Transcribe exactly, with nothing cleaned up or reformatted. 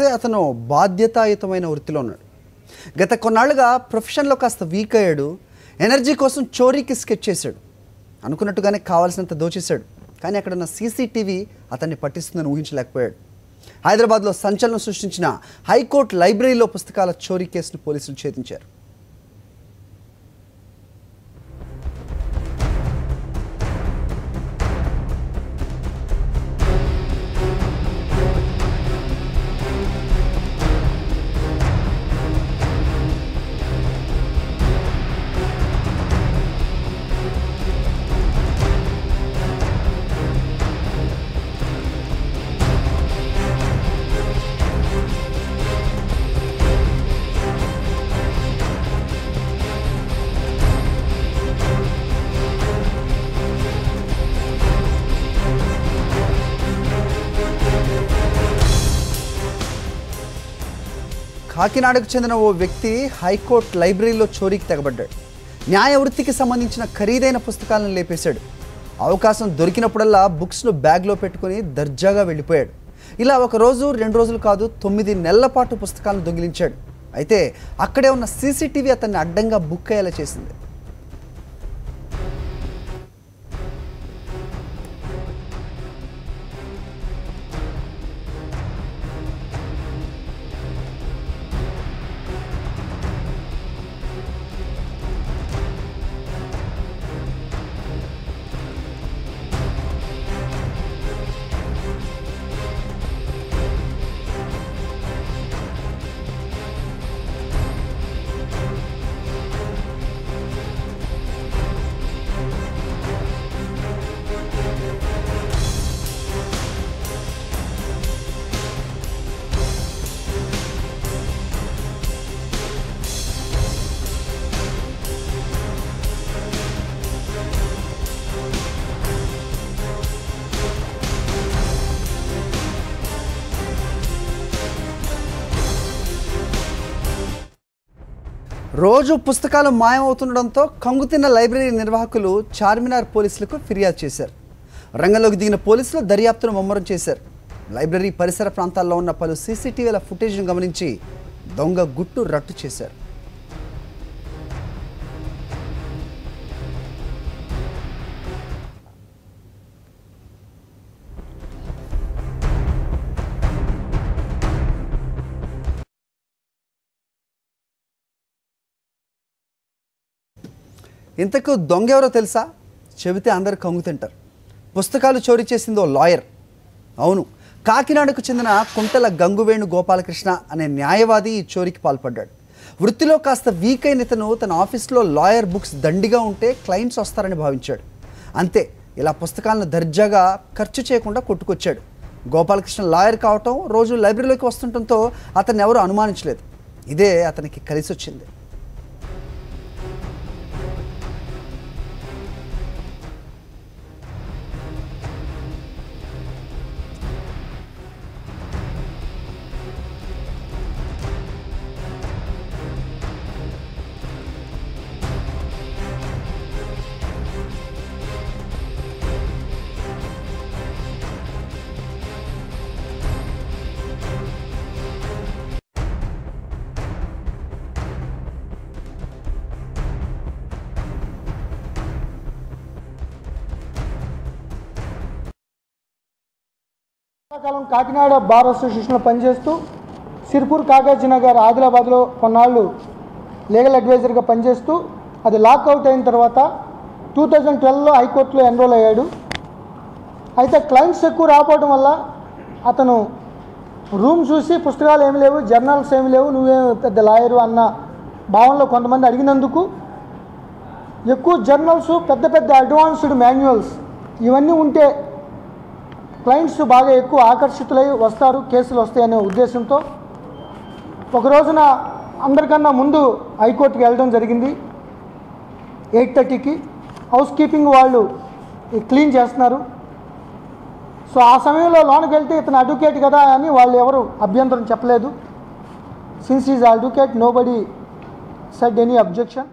చూస్తే అతను బాధ్యతాయుతమైన వృత్తిలో ఉన్నాడు. గత కొన్నాళ్ళుగా ప్రొఫెషన్లో కాస్త వీక్ అయ్యాడు. ఎనర్జీ కోసం చోరీకి స్కెచ్ చేశాడు. అనుకున్నట్టుగానే కావాల్సినంత దోచేశాడు. కానీ అక్కడ ఉన్న సీసీటీవీ అతన్ని పట్టిస్తుందని ఊహించలేకపోయాడు. హైదరాబాద్లో సంచలనం సృష్టించిన హైకోర్టు లైబ్రరీలో పుస్తకాల చోరీ కేసును పోలీసులు ఛేదించారు. కాకినాడకు చెందిన ఓ వ్యక్తి హైకోర్టు లైబ్రరీలో చోరీకి తెగబడ్డాడు. న్యాయ వృత్తికి సంబంధించిన ఖరీదైన పుస్తకాలను లేపేశాడు. అవకాశం దొరికినప్పుడల్లా బుక్స్ను బ్యాగ్లో పెట్టుకుని దర్జాగా వెళ్ళిపోయాడు. ఇలా ఒకరోజు రెండు రోజులు కాదు తొమ్మిది నెలల పాటు పుస్తకాలను దొంగిలించాడు. అయితే అక్కడే ఉన్న సీసీటీవీ అతన్ని అడ్డంగా బుక్ అయ్యేలా చేసింది. రోజు పుస్తకాలు మాయమవుతుండడంతో కంగుతిన్న లైబ్రరీ నిర్వాహకులు చార్మినార్ పోలీసులకు ఫిర్యాదు చేశారు. రంగంలోకి దిగిన పోలీసులు దర్యాప్తును ముమ్మరం చేశారు. లైబ్రరీ పరిసర ప్రాంతాల్లో ఉన్న పలు సీసీటీవీల ఫుటేజ్ను గమనించి దొంగ గుట్టు రట్టు చేశారు. ఇంతకు దొంగ ఎవరో తెలుసా? చెబితే అందరు కంగు తింటారు. పుస్తకాలు చోరీ చేసిందో లాయర్. అవును, కాకినాడకు చెందిన కుంటల గంగువేణు గోపాలకృష్ణ అనే న్యాయవాది ఈ చోరీకి పాల్పడ్డాడు. వృత్తిలో కాస్త వీక్ అయిన ఇతను తన ఆఫీస్లో లాయర్ బుక్స్ దండిగా ఉంటే క్లయింట్స్ వస్తారని భావించాడు. అంతే, ఇలా పుస్తకాలను దర్జాగా ఖర్చు చేయకుండా కొట్టుకొచ్చాడు. గోపాలకృష్ణ లాయర్ కావటం, రోజు లైబ్రరీలోకి వస్తుండటంతో అతన్ని ఎవరు అనుమానించలేదు. ఇదే అతనికి కలిసి వచ్చింది. కాలం కాకినాడ బార్ అసోసియేషన్లో పనిచేస్తూ సిర్పూర్ కాగజ్ నగర్ ఆదిలాబాద్లో కొన్నాళ్ళు లీగల్ అడ్వైజర్గా పనిచేస్తూ అది లాక్అవుట్ అయిన తర్వాత టూ థౌజండ్ ట్వెల్వ్లో హైకోర్టులో ఎన్రోల్ అయ్యాడు. అయితే క్లయింట్స్ ఎక్కువ రాకపోవడం వల్ల అతను రూమ్ చూసి పుస్తకాలు ఏమి లేవు, జర్నల్స్ ఏమి లేవు, నువ్వేం పెద్ద లాయరు అన్న భావనలో కొంతమంది అడిగినందుకు ఎక్కువ జర్నల్స్, పెద్ద పెద్ద అడ్వాన్స్డ్ మాన్యువల్స్ ఇవన్నీ ఉంటే క్లయింట్స్ బాగా ఎక్కువ ఆకర్షితులై వస్తారు, కేసులు వస్తాయనే ఉద్దేశంతో ఒక రోజున అందరికన్నా ముందు హైకోర్టుకి వెళ్ళడం జరిగింది. ఎయిట్ థర్టీకి హౌస్ కీపింగ్ వాళ్ళు క్లీన్ చేస్తున్నారు. సో ఆ సమయంలో లోనికి వెళ్తే ఇతను అడ్వకేట్ కదా అని వాళ్ళు ఎవరు అభ్యంతరం చెప్పలేదు. Since is advocate nobody said any objection.